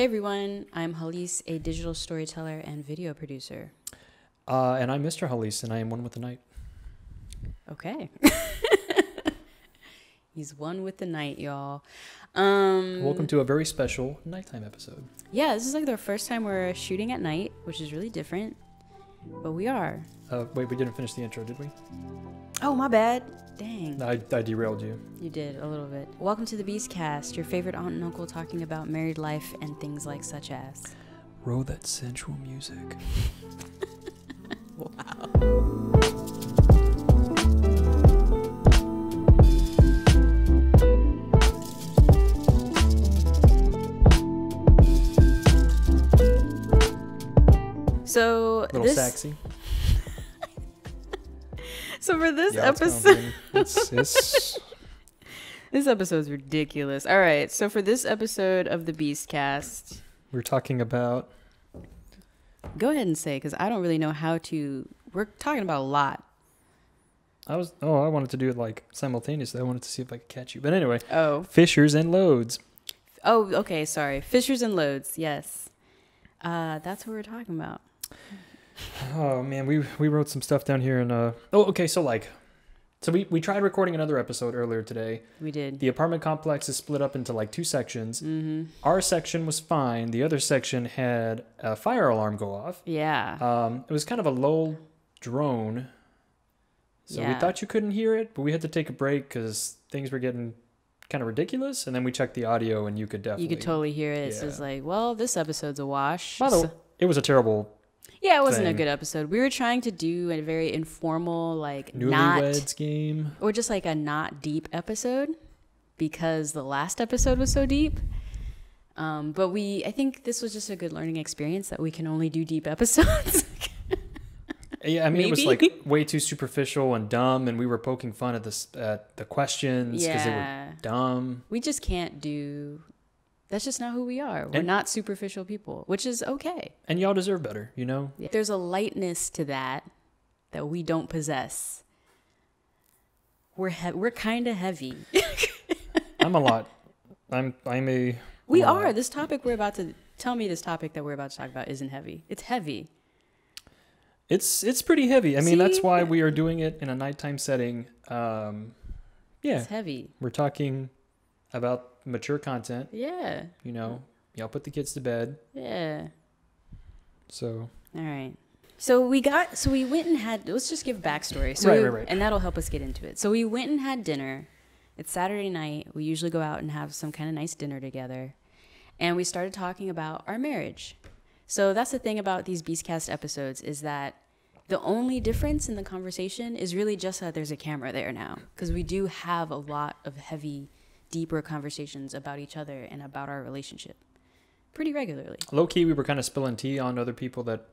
Hey everyone, I'm Hallease, a digital storyteller and video producer. And I'm Mr. Hallease, and I am one with the night. Okay. He's one with the night, y'all. Welcome to a very special nighttime episode. Yeah, this is like the first time we're shooting at night, which is really different, but we are. Wait, we didn't finish the intro, did we? Oh, my bad. Dang. I derailed you. You did, a little bit. Welcome to the Beast Cast, your favorite aunt and uncle talking about married life and things like such as... Roll that sensual music. Wow. So a little sexy. So for this episode, this episode's ridiculous. All right, so for this episode of the Beast Cast, we're talking about. Go ahead and say, because I don't really know how to. We're talking about a lot. I wanted to do it like simultaneously. I wanted to see if I could catch you, but anyway. Oh. Fishers and loads. Oh, okay. Sorry, fishers and loads. Yes, that's what we're talking about. Oh man, we wrote some stuff down here and oh okay, so we tried recording another episode earlier today. We did. The apartment complex is split up into like two sections. Mm-hmm. Our section was fine. The other section had a fire alarm go off. Yeah. It was kind of a low drone, so yeah. We thought you couldn't hear it, but we had to take a break because things were getting kind of ridiculous. And then we checked the audio, and you could totally hear it. Yeah. So it's like, well, this episode's a wash. By the way, it was a terrible. Yeah, it wasn't a good episode. We were trying to do a very informal, like, newlyweds game. Or just like a not deep episode, because the last episode was so deep. But I think this was just a good learning experience that we can only do deep episodes. Yeah, I mean, It was like way too superficial and dumb, and we were poking fun at the questions because they were dumb. We just can't do... That's just not who we are. We're not superficial people, which is okay. And y'all deserve better, you know? Yeah. There's a lightness to that we don't possess. We're kind of heavy. I'm a lot. We are. This topic we're about to... Tell me this topic that we're about to talk about isn't heavy. It's heavy. It's pretty heavy. I mean, that's why we are doing it in a nighttime setting. Yeah. It's heavy. We're talking about... mature content. Yeah. You know, y'all put the kids to bed. Yeah. So. All right. So we went and had, let's just give backstory. So right. And that'll help us get into it. So we went and had dinner. It's Saturday night. We usually go out and have some kind of nice dinner together. And we started talking about our marriage. So that's the thing about these Beastcast episodes is that the only difference in the conversation is really just that there's a camera there now. Because we do have a lot of heavy deeper conversations about each other and about our relationship pretty regularly. Low key, we were kind of spilling tea on other people that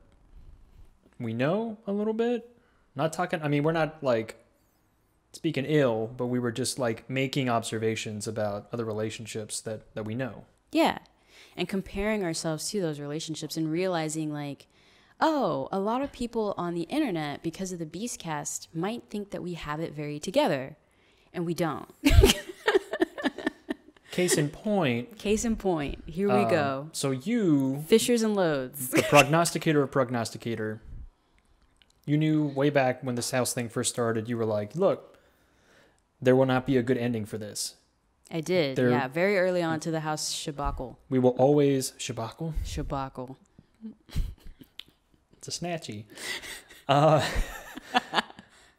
we know a little bit. Not talking, I mean, we're not like speaking ill, but we were just like making observations about other relationships that we know. Yeah. And comparing ourselves to those relationships and realizing like, oh, a lot of people on the internet, because of the Beastcast, might think that we have it very together, and we don't. Case in point. Here we go. So you... Fishers and loads. The prognosticator of prognosticator. You knew way back when this house thing first started, you were like, look, there will not be a good ending for this. I did. Yeah, very early on to the house shabacle. We will always... Shabacle? Shabacle. It's a snatchy.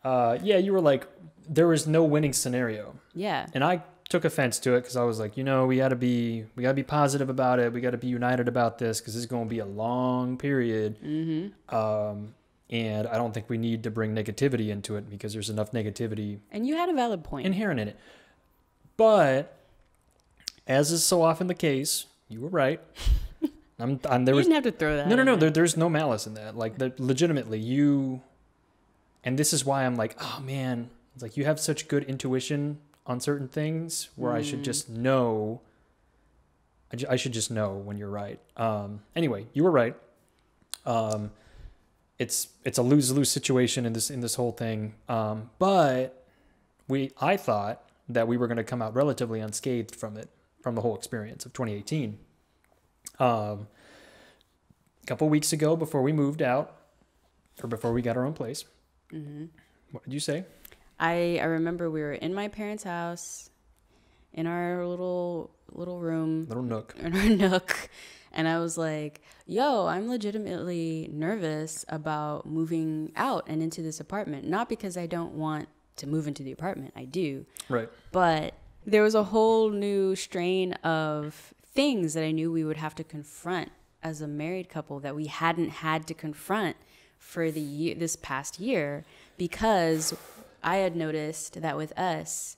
Yeah, you were like, there is no winning scenario. Yeah. And I... took offense to it because I was like, you know, we gotta be positive about it. We gotta be united about this because this is gonna be a long period. Mm-hmm. And I don't think we need to bring negativity into it because there's enough negativity. And you had a valid point inherent in it. But as is so often the case, you were right. You didn't have to throw that. No. There's no malice in that. Like legitimately, you. And this is why I'm like, oh man, it's like you have such good intuition on certain things where I should just know. I should just know when you're right. Anyway, you were right. It's a lose-lose situation in this whole thing. But I thought that we were going to come out relatively unscathed from the whole experience of 2018. A couple weeks ago, before we moved out, or before we got our own place. Mm-hmm. What did you say? I remember we were in my parents' house, in our little room. Little nook. In our nook. And I was like, yo, I'm legitimately nervous about moving out and into this apartment. Not because I don't want to move into the apartment. I do. Right. But there was a whole new strain of things that I knew we would have to confront as a married couple that we hadn't had to confront for this past year, because I had noticed that with us,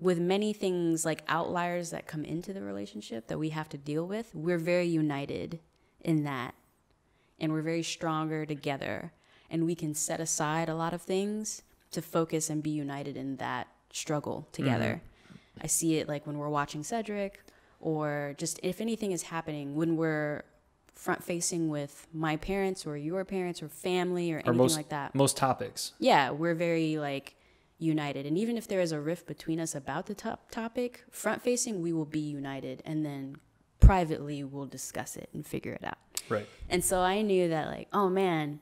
with many things like outliers that come into the relationship that we have to deal with, we're very united in that, and we're very stronger together, and we can set aside a lot of things to focus and be united in that struggle together. Mm-hmm. I see it like when we're watching Cedric, or just if anything is happening, when we're front facing with my parents or your parents or family or anything like that. Most topics. Yeah, we're very like united. And even if there is a rift between us about the topic, front facing, we will be united, and then privately we'll discuss it and figure it out. Right. And so I knew that, like, oh man,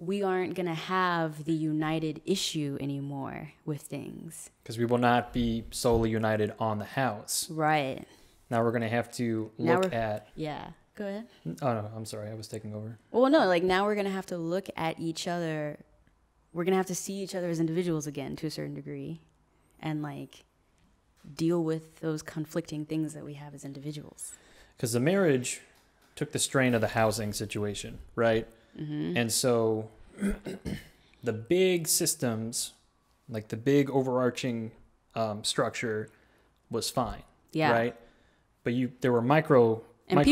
we aren't going to have the united issue anymore with things. Because we will not be solely united on the house. Right. Now we're going to have to look at... Yeah. Go ahead. Oh, no, I'm sorry. I was taking over. Well, no, like now we're going to have to look at each other. We're going to have to see each other as individuals again to a certain degree, and like deal with those conflicting things that we have as individuals. Because the marriage took the strain of the housing situation, right? Mm-hmm. And so the big systems, like the big overarching structure was fine, yeah, right? But there were micro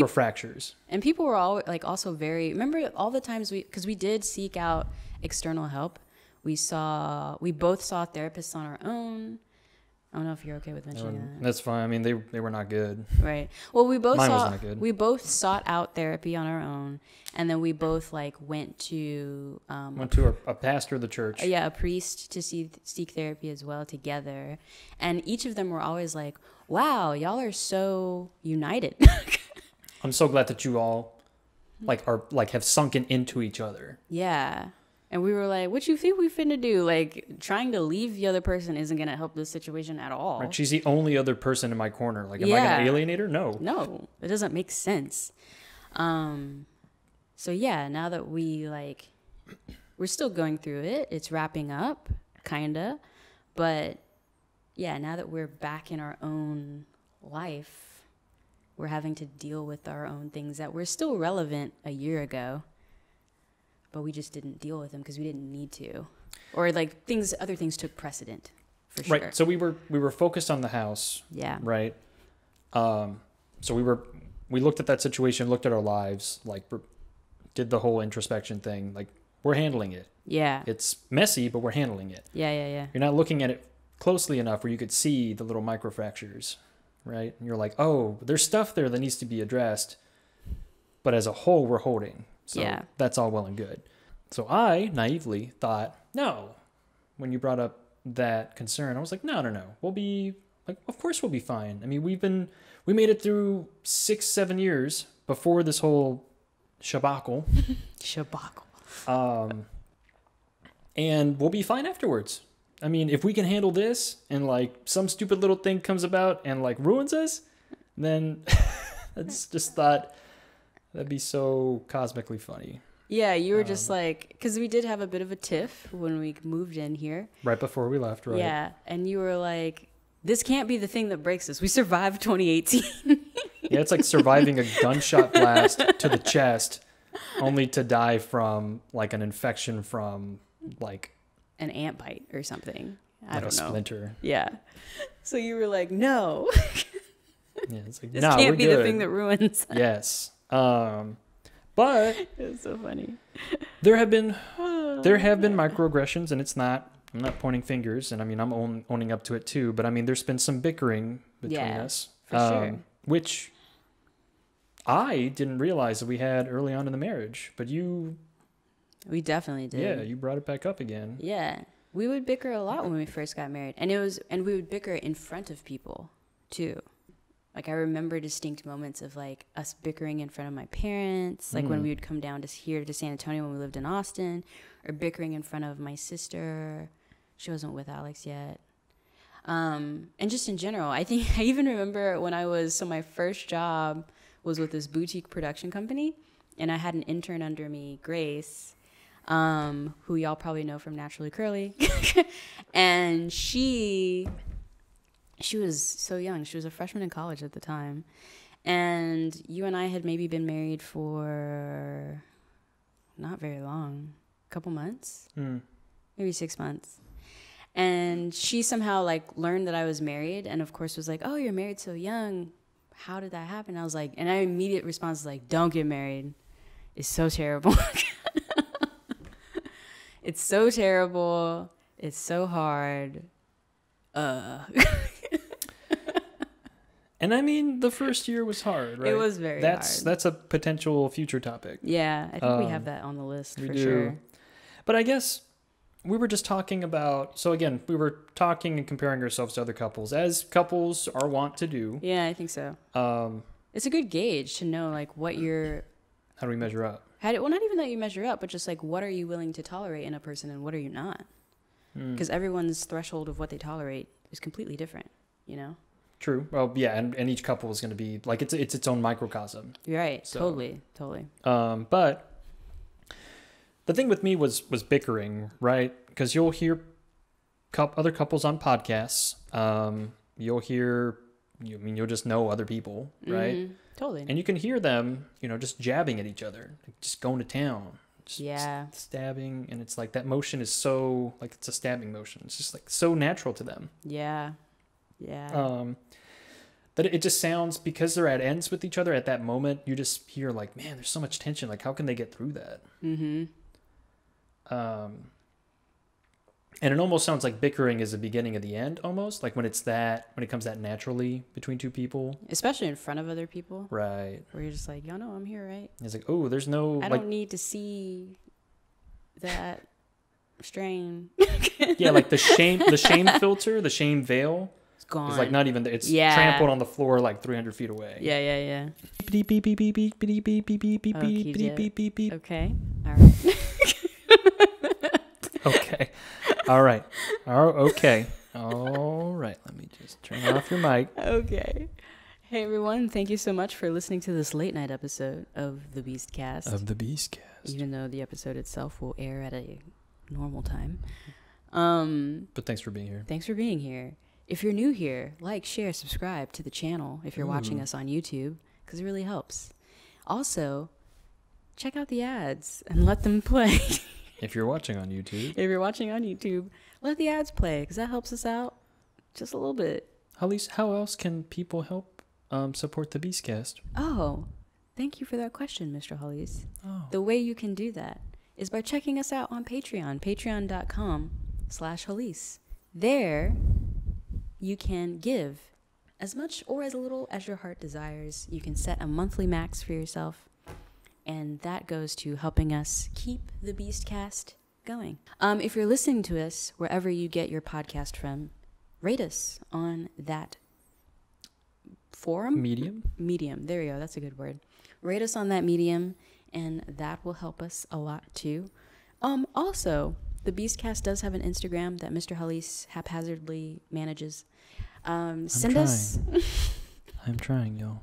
fractures. And people were all like also very, remember all the times because we did seek out external help. We both saw therapists on our own. I don't know if you're okay with mentioning that. That's fine. I mean, they were not good. Right. Well, we both sought out therapy on our own, and then we both like went to a pastor of the church. Yeah, a priest to seek therapy as well together. And each of them were always like, "Wow, y'all are so united." I'm so glad that you all like are like have sunken into each other. Yeah. And we were like, what you think we finna do? Like, trying to leave the other person isn't going to help this situation at all. Right, she's the only other person in my corner. Like, am I going to alienate her? No. No. It doesn't make sense. So, yeah, now that we're still going through it. It's wrapping up, kind of. But, yeah, now that we're back in our own life, we're having to deal with our own things that were still relevant a year ago. But we just didn't deal with them because we didn't need to, or like other things took precedent for sure. Right. So we were focused on the house. Yeah. Right. So we looked at that situation, looked at our lives, like did the whole introspection thing. Like, we're handling it. Yeah. It's messy, but we're handling it. Yeah. Yeah. Yeah. You're not looking at it closely enough where you could see the little microfractures. Right. And you're like, oh, there's stuff there that needs to be addressed, but as a whole, we're holding. So yeah, that's all well and good. So I naively thought, no, when you brought up that concern, I was like, no. We'll be like, of course we'll be fine. I mean, we made it through 6-7 years before this whole shabacle. And we'll be fine afterwards. I mean, if we can handle this and like some stupid little thing comes about and like ruins us, then that's just thought. That'd be so cosmically funny. Yeah, you were just like... Because we did have a bit of a tiff when we moved in here. Right before we left, right? Yeah, and you were like, this can't be the thing that breaks us. We survived 2018. Yeah, it's like surviving a gunshot blast to the chest, only to die from like an infection from like... an ant bite or something. I don't know. A splinter. Yeah. So you were like, no. Yeah, it's like, this can't be the thing that ruins us. Yes. But it's so funny. There have been microaggressions, and I'm not pointing fingers, and I mean, I'm owning up to it too, but I mean, there's been some bickering between us, for sure. Which I didn't realize that we had early on in the marriage, but we definitely did. Yeah. You brought it back up again. Yeah. We would bicker a lot when we first got married, and we would bicker in front of people too. Like, I remember distinct moments of, like, us bickering in front of my parents, like, when we would come down to here to San Antonio when we lived in Austin, or bickering in front of my sister. She wasn't with Alex yet. And just in general, I think I even remember when I was, so my first job was with this boutique production company, and I had an intern under me, Grace, who y'all probably know from Naturally Curly. And she was so young. She was a freshman in college at the time. And you and I had maybe been married for not very long, a couple months, maybe 6 months. And she somehow, like, learned that I was married and, of course, was like, oh, you're married so young. How did that happen? I was like, and my immediate response was like, don't get married. It's so terrible. It's so terrible. It's so hard. And I mean, the first year was hard, right? It was very hard. That's a potential future topic. Yeah, I think we have that on the list for sure. But I guess we were just talking about, so again, we were talking and comparing ourselves to other couples, as couples are wont to do. Yeah, I think so. It's a good gauge to know, like, what you're... How do we measure up? Well, not even that you measure up, but just, like, what are you willing to tolerate in a person and what are you not? Because everyone's threshold of what they tolerate is completely different, you know? True. Well, yeah, and each couple is going to be, like, it's its own microcosm. Right. So, totally, totally. But the thing with me was bickering, right? Because you'll hear other couples on podcasts. You'll hear, I mean, you'll just know other people, right? Totally. And you can hear them, you know, just jabbing at each other, like just going to town. Just, yeah, just stabbing, and it's like that motion is so, like, it's a stabbing motion. It's just like so natural to them. Yeah, yeah. That it just sounds, because they're at ends with each other at that moment. You just hear like, man, there's so much tension. Like, how can they get through that? And it almost sounds like bickering is the beginning of the end, almost like when it comes that naturally between two people, especially in front of other people, right? Where you're just like, y'all know I'm here, right? And it's like, oh, there's no, I don't need to see that strain. Yeah, like the shame filter, the shame veil, it's gone. It's like not even, it's trampled on the floor like 300 feet away. Yeah, yeah, yeah. Beep beep beep beep beep beep beep beep beep beep beep beep beep. Okay, all right. Okay. All right. Oh, okay. All right. Let me just turn off your mic. Okay. Hey, everyone. Thank you so much for listening to this late night episode of the Beast Cast. Even though the episode itself will air at a normal time. But thanks for being here. Thanks for being here. If you're new here, like, share, subscribe to the channel if you're watching us on YouTube, because it really helps. Also, check out the ads and let them play. If you're watching on YouTube. If you're watching on YouTube, let the ads play, because that helps us out just a little bit. Hallease, how else can people help support the Beastcast? Oh, thank you for that question, Mr. Hallease. Oh. The way you can do that is by checking us out on Patreon, patreon.com/Hallease. There, you can give as much or as little as your heart desires. You can set a monthly max for yourself. And that goes to helping us keep the Beastcast going. If you're listening to us, wherever you get your podcast from, rate us on that forum. Medium? Medium. There you go. That's a good word. Rate us on that medium, and that will help us a lot, too. Also, the Beastcast does have an Instagram that Mr. Hallease haphazardly manages. Send us... I'm trying, y'all.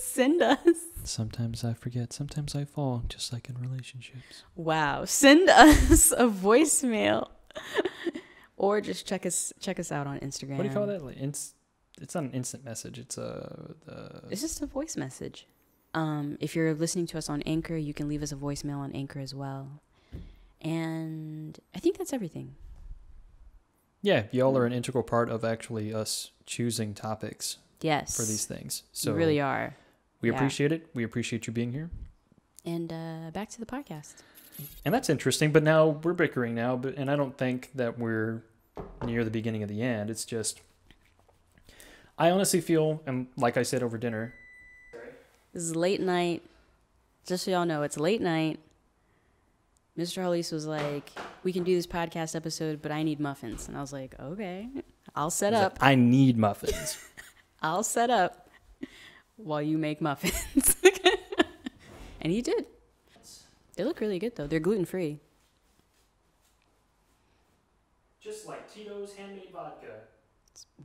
Send us. Sometimes I forget. Sometimes I fall, just like in relationships. Wow. Send us a voicemail, or just check us out on Instagram. What do you call that? It's not an instant message. It's just a voice message. If you're listening to us on Anchor, you can leave us a voicemail on Anchor as well. And I think that's everything. Yeah, y'all are an integral part of actually us choosing topics. Yes. For these things. So you really are. We appreciate it. We appreciate you being here. And back to the podcast. And that's interesting, but now we're bickering now, and I don't think that we're near the beginning of the end. It's just, I honestly feel, and like I said over dinner. This is late night. Just so y'all know, it's late night. Mr. Hallease was like, we can do this podcast episode, but I need muffins. And I was like, okay, I'll set up. Like, I need muffins. I'll set up. while you make muffins. And he did. They look really good though. They're gluten-free. Just like Tito's handmade vodka.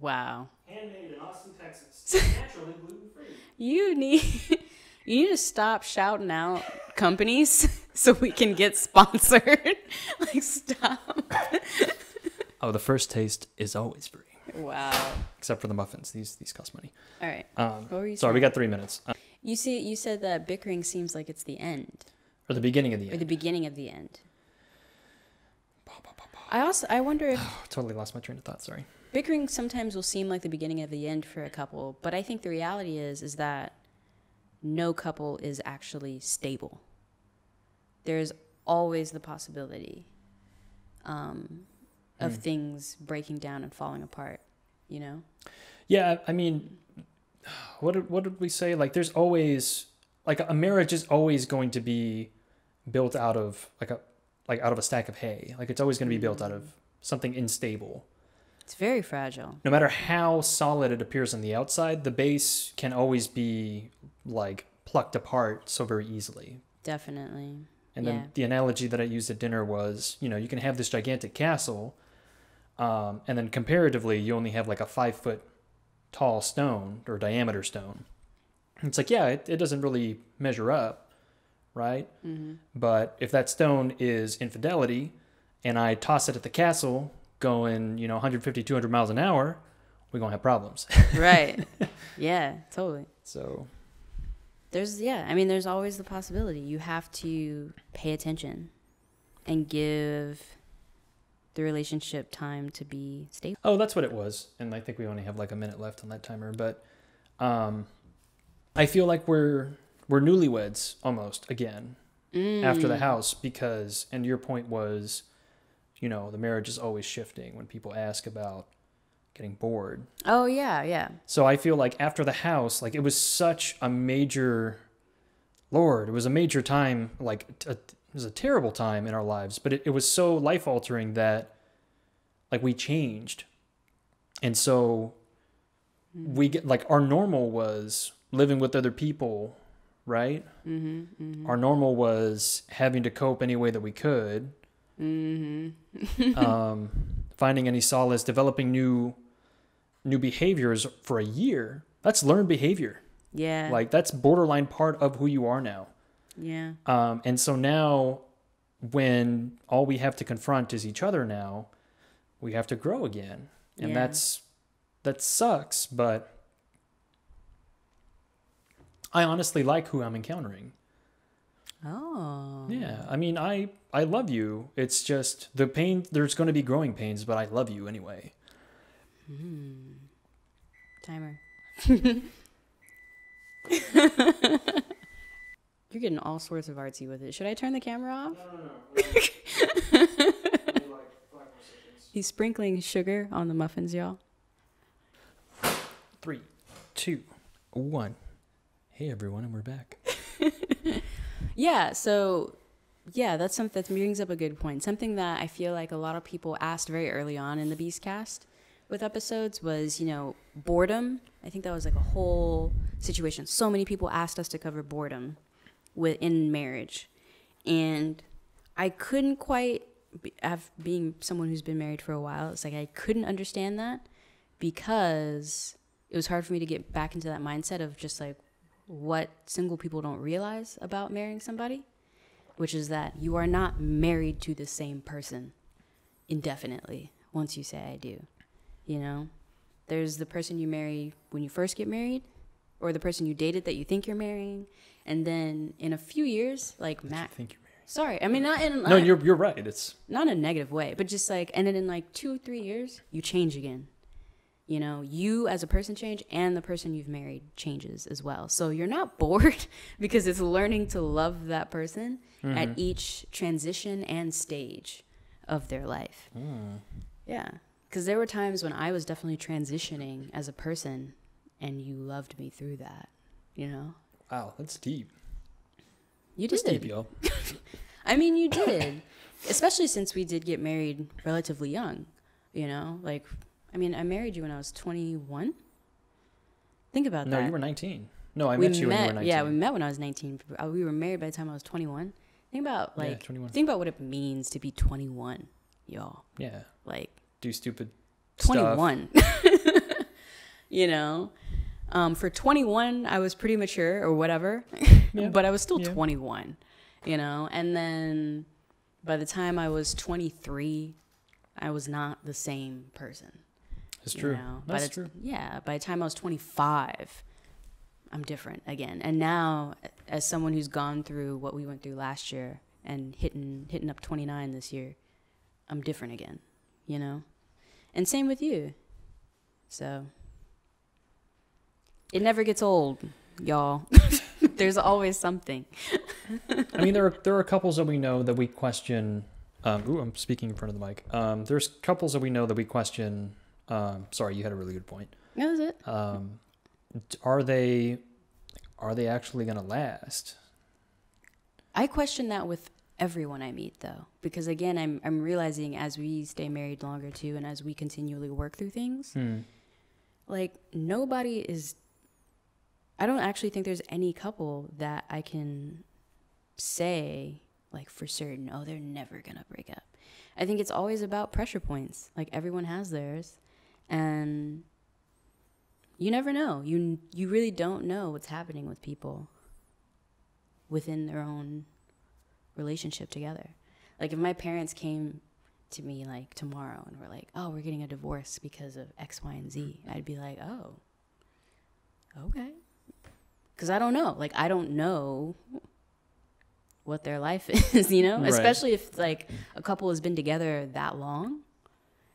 Wow. Handmade in Austin, Texas. Naturally gluten-free. You need to stop shouting out companies so we can get sponsored. Like, stop. Oh, the first taste is always free. Wow. Except for the muffins. These cost money. All right. What were you sorry, saying? We got 3 minutes. You said that bickering seems like it's the end. Or the beginning of the end. Or the beginning of the end. I wonder if... Oh, totally lost my train of thought. Sorry. Bickering sometimes will seem like the beginning of the end for a couple, but I think the reality is that no couple is actually stable. There's always the possibility of things breaking down and falling apart, you know? Yeah, I mean, what did we say? Like, there's always, like, a marriage is always going to be built out of, like out of a stack of hay. Like, it's always going to be built out of something unstable. It's very fragile. No matter how solid it appears on the outside, the base can always be, like, plucked apart so very easily. Definitely. And then the analogy that I used at dinner was, you know, you can have this gigantic castle, and then comparatively, you only have, like, a 5-foot tall stone or diameter stone. And it's like, yeah, it doesn't really measure up, right? Mm-hmm. But if that stone is infidelity, and I toss it at the castle... going, you know, 150, 200 miles an hour, we're going to have problems. Right. Yeah, totally. So there's, yeah, I mean, there's always the possibility. You have to pay attention and give the relationship time to be stable. Oh, that's what it was. And I think we only have like a minute left on that timer. But I feel like we're newlyweds almost again after the house because, and your point was, you know, the marriage is always shifting when people ask about getting bored. Oh, yeah, yeah. So I feel like after the house, like, it was such a major, Lord, it was a major time, like, it was a terrible time in our lives, but it was so life-altering that, like, we changed. And so we get, like, our normal was living with other people, right? Mm-hmm, mm-hmm. Our normal was having to cope any way that we could. Mm-hmm. Finding any solace, developing new behaviors for a year. That's learned behavior. Yeah. Like, that's borderline part of who you are now. Yeah. And so now when all we have to confront is each other now, we have to grow again. And that sucks, but I honestly like who I'm encountering. Oh. Yeah. I mean, I love you. It's just the pain. There's going to be growing pains, but I love you anyway. Mm. Timer. You're getting all sorts of artsy with it. Should I turn the camera off? No. He's sprinkling sugar on the muffins, y'all. 3, 2, 1. Hey, everyone, and we're back. Yeah, so, yeah, that brings up a good point. Something that I feel like a lot of people asked very early on in the Beast Cast with episodes was, you know, boredom. I think that was like a whole situation. So many people asked us to cover boredom within marriage. And I couldn't quite, being someone who's been married for a while, it's like I couldn't understand that because it was hard for me to get back into that mindset of just like, what single people don't realize about marrying somebody, which is that you are not married to the same person indefinitely once you say I do. You know, there's the person you marry when you first get married or the person you dated that you think you're marrying. And then in a few years, like Matt, sorry, I mean, not in like, no, you're right. It's not in a negative way, but just like, and then in like 2 or 3 years, you change again. You know, you as a person change and the person you've married changes as well. So you're not bored because it's learning to love that person at each transition and stage of their life. Mm. Yeah. Because there were times when I was definitely transitioning as a person and you loved me through that, you know? Wow, that's deep. You did. That's deep, y'all. I mean, you did. Especially since we did get married relatively young, you know? Like... I mean, I married you when I was 21. Think about that. No, you were 19. No, I met you when you were 19. Yeah, we met when I was 19. We were married by the time I was 21. Think about think about what it means to be 21, y'all. Yeah. Like do stupid 21. Stuff. You know, for 21, I was pretty mature or whatever, yeah. But I was still 21, you know, and then by the time I was 23, I was not the same person. It's true. Know? That's true. Yeah. By the time I was 25, I'm different again. And now as someone who's gone through what we went through last year and hitting up 29 this year, I'm different again, you know, and same with you. So. It never gets old, y'all. There's always something. I mean, there are couples that we know that we question. Ooh, I'm speaking in front of the mic. There's couples that we know that we question. Sorry, you had a really good point. That was it. Are they actually gonna last? I question that with everyone I meet, though, because again, I'm realizing as we stay married longer too, and as we continually work through things, like nobody is. I don't actually think there's any couple that I can say like for certain, oh, they're never gonna break up. I think it's always about pressure points. Like everyone has theirs, and you never know. You really don't know what's happening with people within their own relationship together. Like if my parents came to me like tomorrow and were like, oh, we're getting a divorce because of X, Y, and Z, I'd be like, oh, okay. Because I don't know. Like, I don't know what their life is, you know? Right. Especially if, like, a couple has been together that long.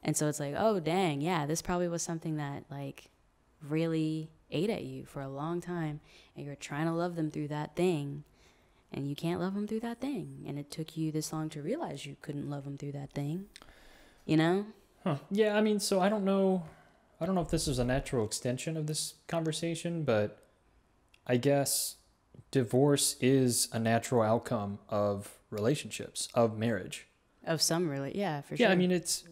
And so it's like, oh, dang, yeah, this probably was something that, like, really ate at you for a long time. And you're trying to love them through that thing. And you can't love them through that thing. And it took you this long to realize you couldn't love them through that thing, you know? Huh. Yeah, I mean, so I don't know if this is a natural extension of this conversation, but I guess divorce is a natural outcome of relationships, of marriage. Of some really, yeah, for sure. Yeah, I mean, it's,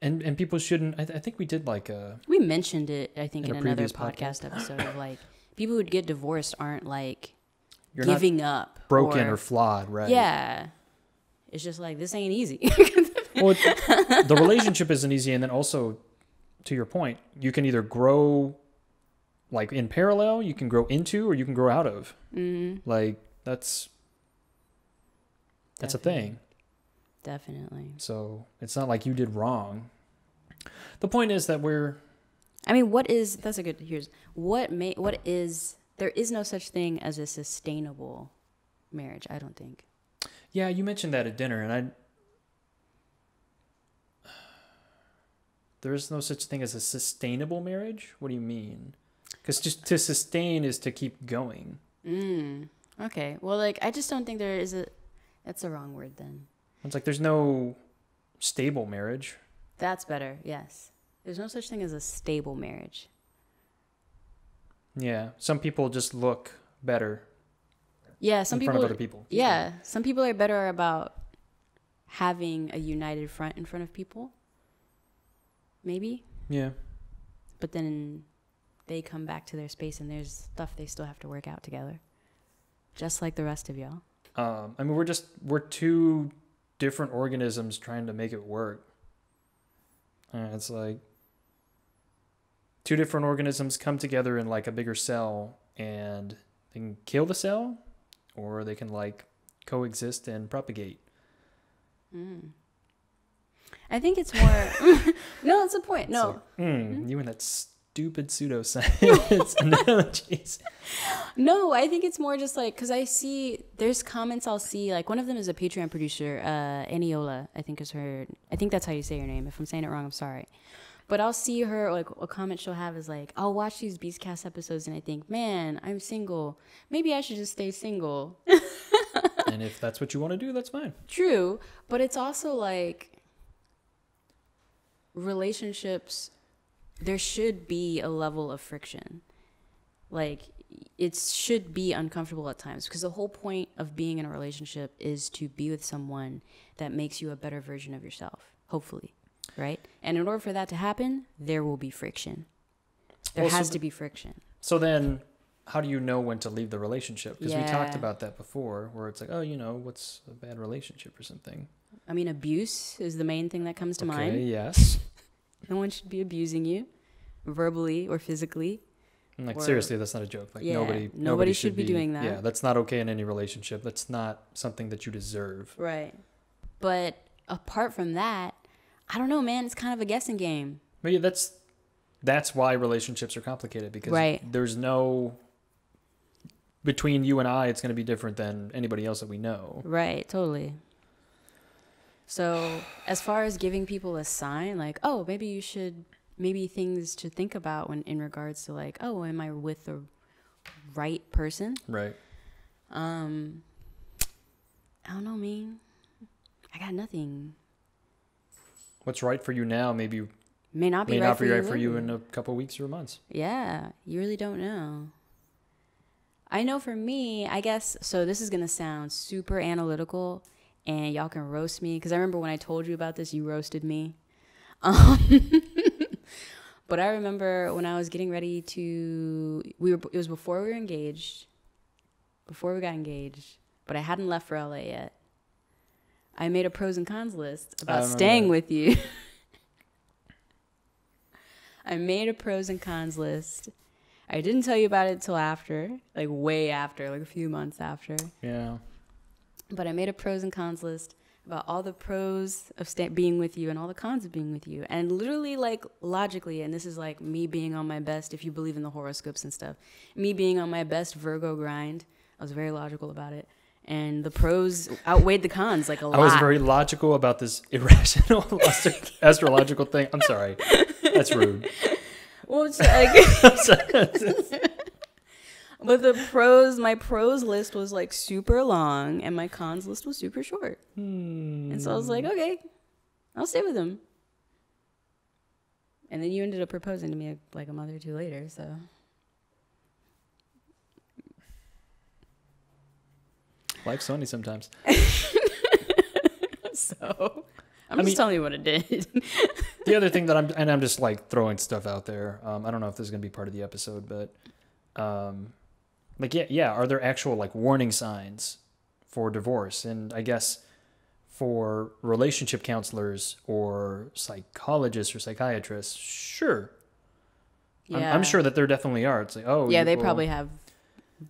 and people shouldn't, I think we did like a... We mentioned it, I think, in another podcast episode of like, people who get divorced aren't like you're giving not up. Broken or flawed, right? Yeah. It's just like, this ain't easy. Well, the relationship isn't easy, and then also, to your point, you can either grow... like in parallel, you can grow into or you can grow out of. Mm-hmm. Like that's a thing. Definitely. So it's not like you did wrong. The point is that we're. I mean, what is that's a good here's what may what is there is no such thing as a sustainable marriage. I don't think. Yeah, you mentioned that at dinner, and I. There is no such thing as a sustainable marriage. What do you mean? Because just to sustain is to keep going. Okay. Well, like, I just don't think there is a... That's the wrong word then. It's like there's no stable marriage. That's better, yes. There's no such thing as a stable marriage. Yeah. Some people just look better in front of other people. Yeah. Some people are better about having a united front in front of people. Maybe. Yeah. But then... they come back to their space and there's stuff they still have to work out together. Just like the rest of y'all. I mean, we're two different organisms trying to make it work. And it's like two different organisms come together in like a bigger cell and they can kill the cell or they can like coexist and propagate. I think it's more... No, that's the point. No. So, you and that's... stupid pseudoscience analogies. No, I think it's more just like, because I see, there's comments I'll see, like one of them is a Patreon producer, Aniola, I think is her, I think that's how you say her name. If I'm saying it wrong, I'm sorry. But I'll see her, like a comment she'll have is like, I'll watch these Beast Cast episodes and I think, man, I'm single. Maybe I should just stay single. And if that's what you want to do, that's fine. True. But it's also like relationships... there should be a level of friction. Like, it should be uncomfortable at times because the whole point of being in a relationship is to be with someone that makes you a better version of yourself, hopefully, right? And in order for that to happen, there will be friction. There has to be friction. So then how do you know when to leave the relationship? Because we talked about that before, where it's like, oh, you know, what's a bad relationship or something? I mean, abuse is the main thing that comes to mind. Yes. No one should be abusing you verbally or physically. And like, or, seriously, that's not a joke. Like, nobody should be doing that. Yeah, that's not okay in any relationship. That's not something that you deserve. Right. But apart from that, I don't know, man. It's kind of a guessing game. But yeah, that's why relationships are complicated, because there's no, between you and I, it's going to be different than anybody else that we know. Right, totally. So as far as giving people a sign, like, oh, maybe you should, maybe things to think about when in regards to like, oh, am I with the right person? Right. I don't know, man. I got nothing. What's right for you now, maybe may not be right for you in a couple of weeks or months. Yeah, you really don't know. I know for me, I guess, so this is going to sound super analytical, and y'all can roast me, because I remember when I told you about this, you roasted me. But I remember when I was getting ready to, it was before we were engaged, before we got engaged, but I hadn't left for LA yet. I made a pros and cons list about staying with you. I made a pros and cons list. I didn't tell you about it till after, like way after, like a few months after. Yeah. But I made a pros and cons list about all the pros of being with you and all the cons of being with you. And literally, like, logically, and this is like me being on my best, if you believe in the horoscopes and stuff, me being on my best Virgo grind. I was very logical about it. And the pros outweighed the cons, like, a lot. I was very logical about this irrational astrological thing. I'm sorry. That's rude. Well, it's like, but the pros, my pros list was like super long, and my cons list was super short. And so I was like, okay, I'll stay with him. And then you ended up proposing to me like a month or two later. So life's funny sometimes. So I mean, telling you what it did. The other thing that I'm just like throwing stuff out there. I don't know if this is going to be part of the episode, but like, yeah. Are there actual like warning signs for divorce? And I guess for relationship counselors or psychologists or psychiatrists, sure. Yeah. I'm sure that there definitely are. It's like, oh yeah, they probably have.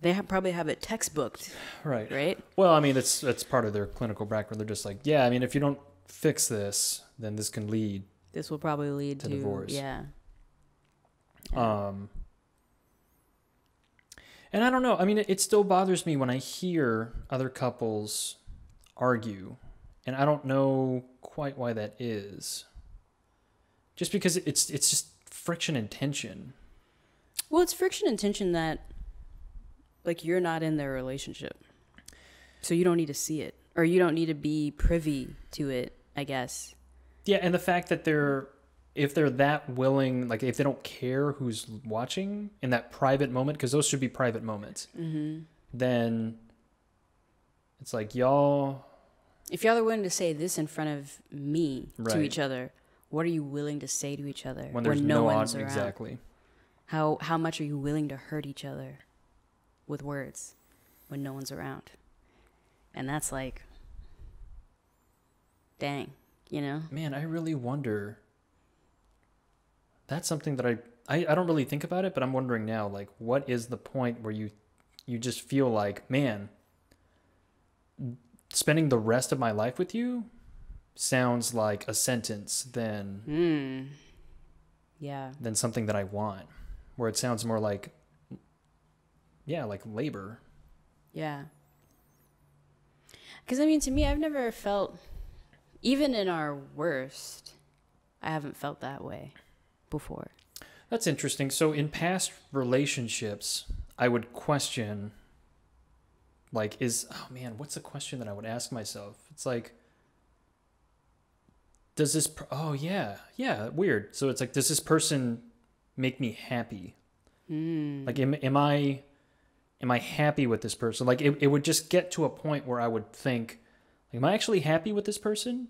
They probably have it textbooked. Right. Right. Well, I mean, that's part of their clinical background. They're just like, yeah, I mean, if you don't fix this, then this can lead. This will probably lead to divorce. Yeah. And I don't know. I mean, it still bothers me when I hear other couples argue, and I don't know quite why that is. Just because it's just friction and tension. Well, it's friction and tension that, like, you're not in their relationship, so you don't need to see it, or you don't need to be privy to it, I guess. Yeah, and the fact that if they're that willing, like, if they don't care who's watching in that private moment, because those should be private moments, then it's like, y'all... If y'all are willing to say this in front of me to each other, what are you willing to say to each other when there's no one's around? Exactly. How much are you willing to hurt each other with words when no one's around? And that's like, dang, you know? Man, I really wonder. That's something that I don't really think about it, but I'm wondering now, like, what is the point where you just feel like, man, spending the rest of my life with you sounds like a sentence than something that I want, where it sounds more like, yeah, like labor. Yeah. Because, I mean, to me, I've never felt, even in our worst, I haven't felt that way before. That's interesting. So in past relationships, I would question, like, oh man, what's a question that I would ask myself? It's like, does this, oh yeah, yeah, weird. So it's like, does this person make me happy? Like, am I happy with this person? Like, it would just get to a point where I would think, like, am I actually happy with this person?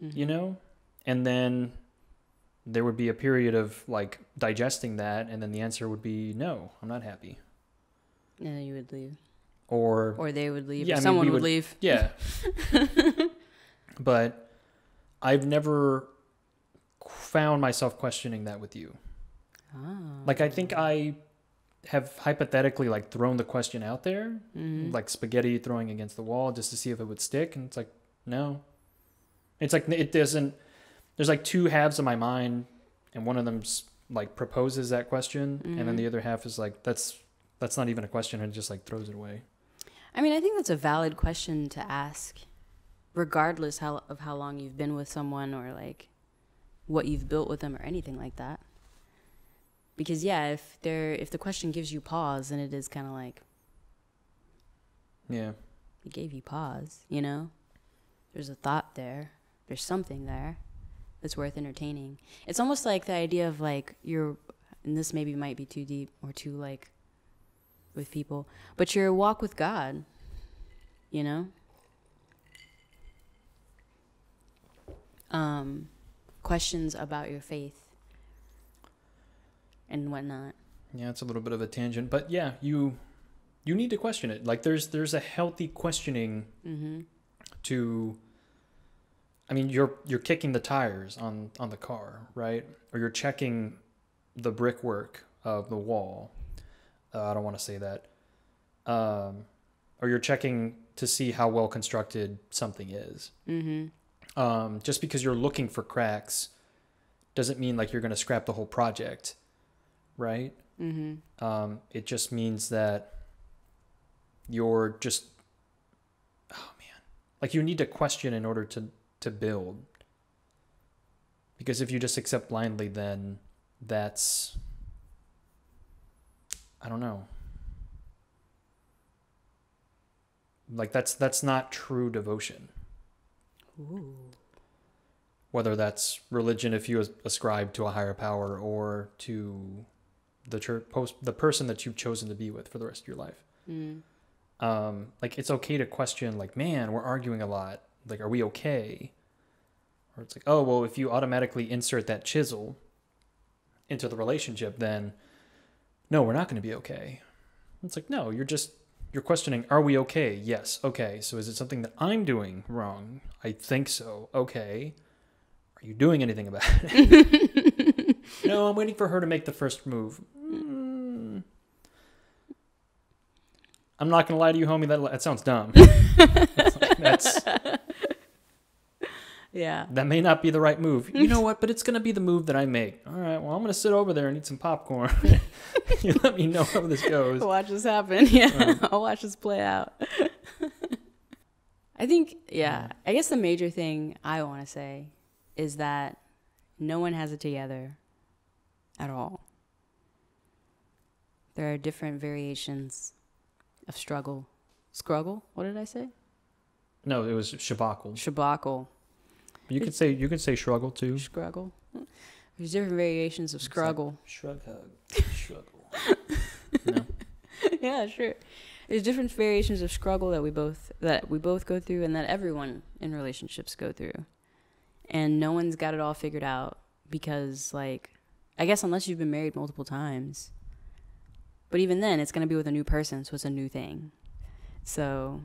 You know? And then there would be a period of like digesting that, and then the answer would be no, I'm not happy. Yeah, you would leave. Or they would leave. Yeah, or someone would leave. Yeah. But I've never found myself questioning that with you. Oh. Like, I think I have hypothetically like thrown the question out there, mm-hmm. like spaghetti throwing against the wall, just to see if it would stick. And it's like, no. It's like, it doesn't. There's like two halves of my mind, and one of them's like proposes that question, mm-hmm. and then the other half is like, that's not even a question, and just like throws it away. I mean, I think that's a valid question to ask, regardless of how long you've been with someone, or like what you've built with them, or anything like that. Because yeah, if the question gives you pause, then it is kind of like, yeah, it gave you pause. You know, there's a thought there. There's something there that's worth entertaining. It's almost like the idea of like you're, and this maybe might be too deep or too like with people, but your walk with God, you know? Questions about your faith and whatnot. Yeah, it's a little bit of a tangent, but yeah, you need to question it. Like there's a healthy questioning mm-hmm. to, I mean, you're kicking the tires on the car, right? Or you're checking the brickwork of the wall. I don't want to say that. Or you're checking to see how well constructed something is. Mm-hmm. Just because you're looking for cracks doesn't mean like you're going to scrap the whole project, right? Mm-hmm. It just means that you're just, oh man, like you need to question in order to build. Because if you just accept blindly, then that's, I don't know. Like that's not true devotion. Ooh. Whether that's religion, if you ascribe to a higher power, or to the church, the person that you've chosen to be with for the rest of your life. Mm. Like it's okay to question, like, man, we're arguing a lot. Like, are we okay? Or it's like, oh, well, if you automatically insert that chisel into the relationship, then no, we're not going to be okay. It's like, no, you're questioning, are we okay? Yes. Okay. So is it something that I'm doing wrong? I think so. Okay. Are you doing anything about it? No, I'm waiting for her to make the first move. Mm. I'm not going to lie to you, homie. That sounds dumb. Yeah. That may not be the right move. You know what? But it's going to be the move that I make. All right. Well, I'm going to sit over there and eat some popcorn. You let me know how this goes. Watch this happen. Yeah. I'll watch this play out. I think, yeah. I guess the major thing I want to say is that no one has it together at all. There are different variations of struggle. Scruggle? What did I say? No, it was shabacle. Shabacle. You could say shruggle too. Shruggle. There's different variations of shruggle. Like shrug hug. Shruggle. No. Yeah, sure. There's different variations of shruggle that we both go through, and that everyone in relationships go through. And no one's got it all figured out, because like I guess unless you've been married multiple times. But even then it's gonna be with a new person, so it's a new thing. So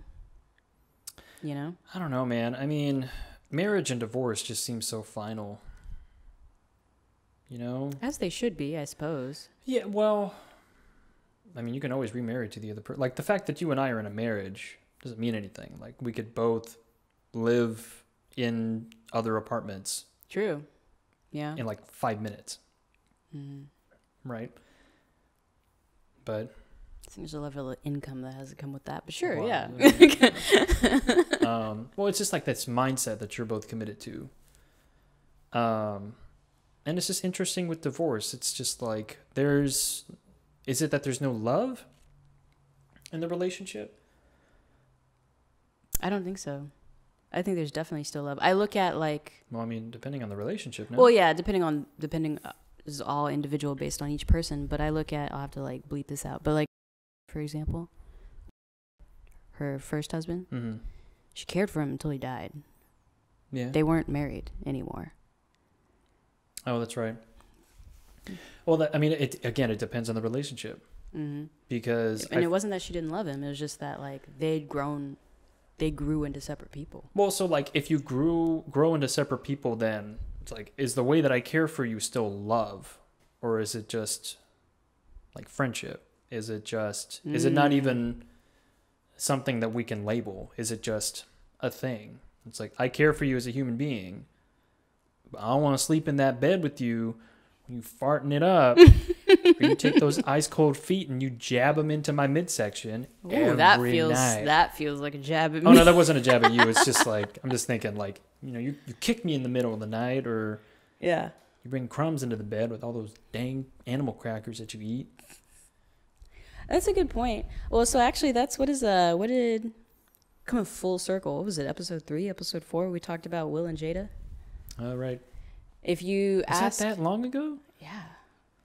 you know? I don't know, man. I mean, marriage and divorce just seem so final. You know? As they should be, I suppose. Yeah, well, I mean, you can always remarry to the other person. Like, the fact that you and I are in a marriage doesn't mean anything. Like, we could both live in other apartments. True. Yeah. In like 5 minutes. Mm-hmm. Right? But I think there's a level of income that has to come with that, but sure, well, yeah. Well, it's just like this mindset that you're both committed to. And it's just interesting with divorce. It's just like is it that there's no love in the relationship? I don't think so. I think there's definitely still love. I look at like, well, I mean, depending on the relationship. No? Well, yeah, depending this is all individual based on each person. But I look at, I'll have to like bleep this out, but like, for example, her first husband, mm-hmm. she cared for him until he died. Yeah. They weren't married anymore. Oh, that's right. Well, that, I mean, it again, it depends on the relationship. Mm-hmm. Because it wasn't that she didn't love him. It was just that like they grew into separate people. Well, so like if you grow into separate people, then it's like, is the way that I care for you still love, or is it just like friendship? Is it just is it not even something that we can label? Is it just a thing? It's like, I care for you as a human being. But I don't want to sleep in that bed with you. You farting it up. You take those ice cold feet and you jab them into my midsection. Oh, that feels like a jab at me. Oh no, that wasn't a jab at you. It's just like, I'm just thinking like, you know, you kick me in the middle of the night, or yeah, you bring crumbs into the bed with all those dang animal crackers that you eat. That's a good point. Well, so actually, that's what did come in full circle. What was it? Episode 3, episode 4. We talked about Will and Jada. All right. If you asked that long ago, yeah,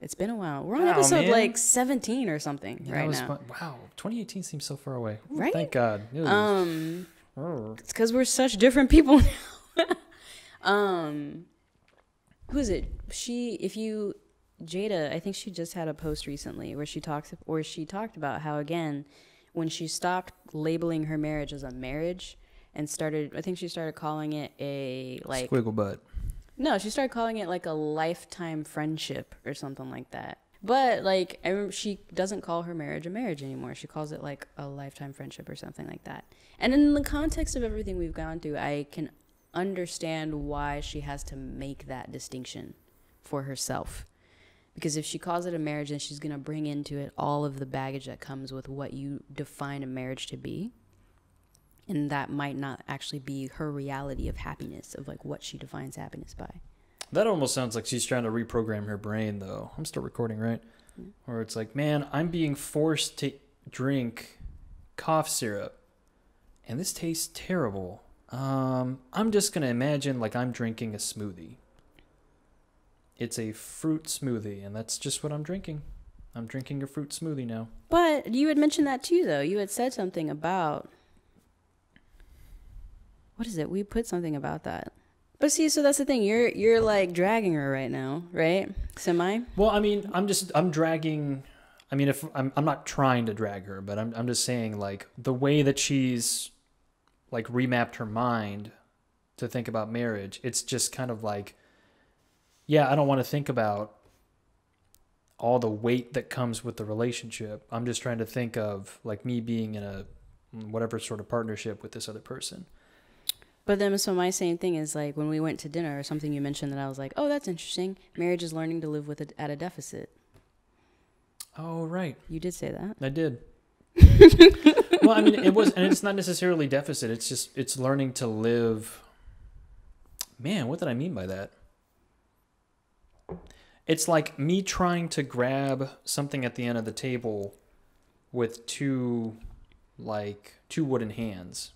it's been a while. We're on episode like 17 or something right now. Wow, 2018 seems so far away. Ooh, right? Thank God. Ew. It's because we're such different people now. Who is it? Jada, I think she just had a post recently where she talked about how, again, when she stopped labeling her marriage as a marriage and started, I think she started calling it a like squiggle butt. No, she started calling it like a lifetime friendship or something like that. But like, she doesn't call her marriage a marriage anymore. She calls it like a lifetime friendship or something like that. And in the context of everything we've gone through, I can understand why she has to make that distinction for herself. Because if she calls it a marriage, then she's going to bring into it all of the baggage that comes with what you define a marriage to be. And that might not actually be her reality of happiness, of like what she defines happiness by. That almost sounds like she's trying to reprogram her brain, though. I'm still recording, right? Mm-hmm. Or it's like, man, I'm being forced to drink cough syrup, and this tastes terrible. I'm just going to imagine like I'm drinking a smoothie. It's a fruit smoothie, and that's just what I'm drinking. I'm drinking a fruit smoothie now. But you had mentioned that too, though. You had said something about... What is it? We put something about that. But see, so that's the thing. You're like dragging her right now, right? Semi? Well, I mean, I'm dragging... I mean, if I'm not trying to drag her, but I'm just saying, like, the way that she's, like, remapped her mind to think about marriage, it's just kind of like... Yeah, I don't want to think about all the weight that comes with the relationship. I'm just trying to think of like me being in a whatever sort of partnership with this other person. But then, so my same thing is like when we went to dinner or something, you mentioned that I was like, oh, that's interesting. Marriage is learning to live with it at a deficit. Oh, right. You did say that. I did. Well, I mean, it was, and it's not necessarily deficit. It's just, it's learning to live. Man, what did I mean by that? It's like me trying to grab something at the end of the table with two wooden hands,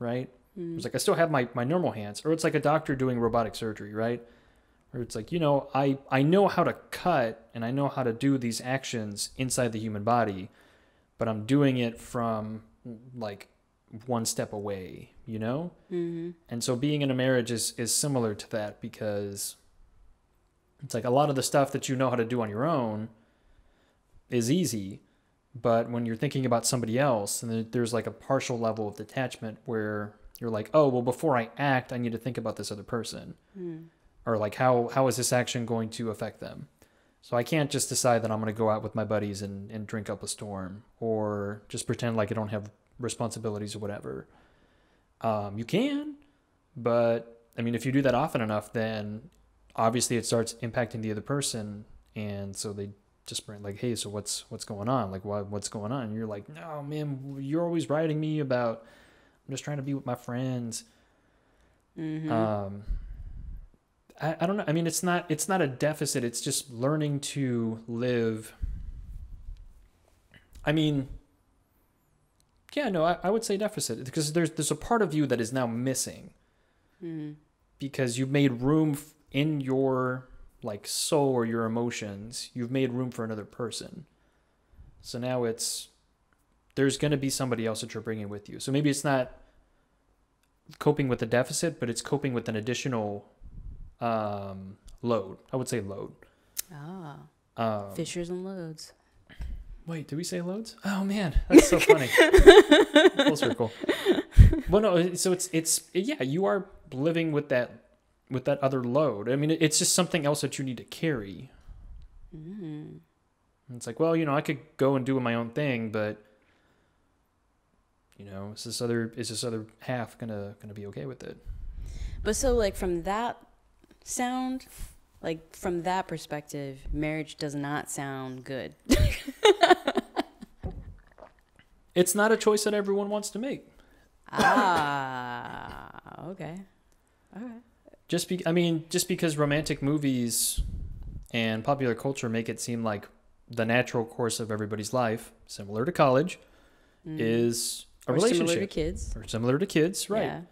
right? Mm. It's like I still have my normal hands. Or it's like a doctor doing robotic surgery, right? Or it's like, you know, I know how to cut and I know how to do these actions inside the human body, but I'm doing it from like one step away, you know? Mm-hmm. And so being in a marriage is similar to that, because... It's like a lot of the stuff that you know how to do on your own is easy, but when you're thinking about somebody else, and there's like a partial level of detachment where you're like, oh, well, before I act, I need to think about this other person. Mm. Or like, how is this action going to affect them? So I can't just decide that I'm going to go out with my buddies and drink up a storm, or just pretend like I don't have responsibilities or whatever. You can, but I mean, if you do that often enough, then... Obviously, it starts impacting the other person, and so they just bring like, "Hey, so what's going on? Like, what's going on?" And you're like, "No, man, you're always writing me about. I'm just trying to be with my friends." Mm-hmm. I don't know. I mean, it's not a deficit. It's just learning to live. I mean, yeah, no, I would say deficit, because there's a part of you that is now missing, mm-hmm. because you made room. In your like soul or your emotions, you've made room for another person. So now there's going to be somebody else that you're bringing with you. So maybe it's not coping with a deficit, but it's coping with an additional Load. I would say load. Ah. Fishers and loads. Wait, did we say loads? Oh man, that's so funny. Full circle. Well, no. So it's yeah. You are living with that other load. I mean, it's just something else that you need to carry. Mm. And it's like, well, you know, I could go and do my own thing, but you know, is this other half gonna be okay with it? But so, like, from that sound, like from that perspective, marriage does not sound good. It's not a choice that everyone wants to make. Ah, okay, all right. I mean, just because romantic movies and popular culture make it seem like the natural course of everybody's life, similar to college, is a relationship. Similar to kids. Or similar to kids, right.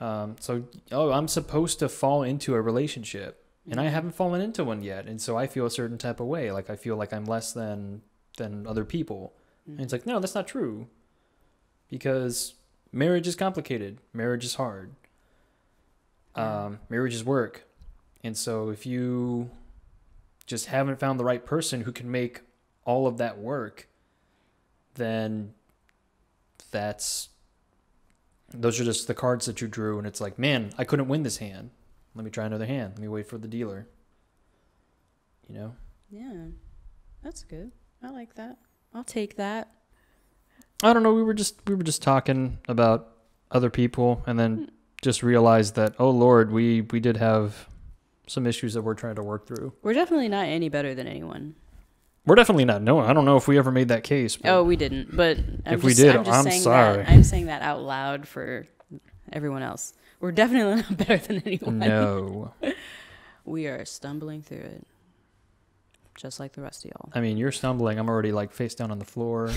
Yeah. So, oh, I'm supposed to fall into a relationship, and I haven't fallen into one yet, and so I feel a certain type of way. Like, I feel like I'm less than other people. And it's like, no, that's not true, because marriage is complicated. Marriage is hard. Marriage is work. And so if you just haven't found the right person who can make all of that work, then those are just the cards that you drew. And it's like, man, I couldn't win this hand. Let me try another hand. Let me wait for the dealer. You know? Yeah, that's good. I like that. I'll take that. I don't know. We were just talking about other people, and then just realized that, oh Lord, we did have some issues that we're trying to work through. We're definitely not any better than anyone. We're definitely not. No, I don't know if we ever made that case. Oh, we didn't. But if we did, I'm sorry. I'm saying that out loud for everyone else. We're definitely not better than anyone. No. We are stumbling through it, just like the rest of y'all. I mean, you're stumbling. I'm already like face down on the floor.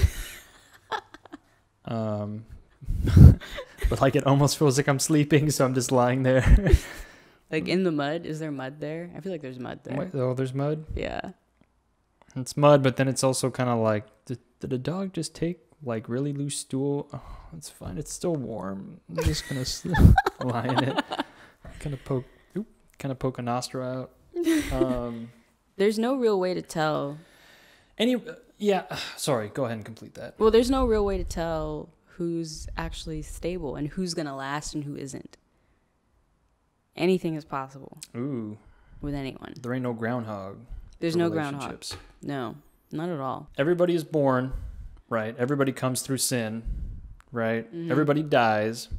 But like it almost feels like I'm sleeping, so I'm just lying there. Like in the mud? Is there mud there? I feel like there's mud there. What? Oh, there's mud? Yeah. It's mud, but then it's also kind of like, did a dog just take like really loose stool? Oh, it's fine. It's still warm. I'm just going to lie in it. Kind of poke a nostril out. There's no real way to tell. Yeah, sorry. Go ahead and complete that. Well, there's no real way to tell who's actually stable and who's going to last and who isn't. Anything is possible. Ooh. With anyone. There ain't no groundhog. There's no groundhog. No, not at all. Everybody is born, right? Everybody comes through sin, right? Mm-hmm. Everybody dies.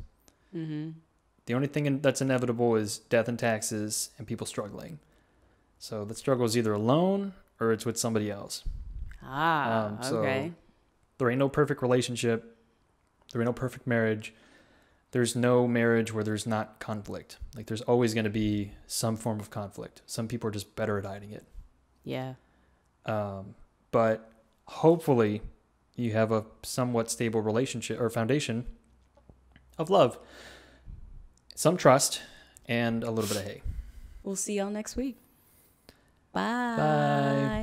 Mm-hmm. The only thing that's inevitable is death and taxes and people struggling. So the struggle is either alone or it's with somebody else. Ah, okay. There ain't no perfect relationship. There ain't no perfect marriage. There's no marriage where there's not conflict. Like, there's always going to be some form of conflict. Some people are just better at hiding it. Yeah. But hopefully you have a somewhat stable relationship or foundation of love, some trust, and a little bit of hay. We'll see y'all next week. Bye. Bye.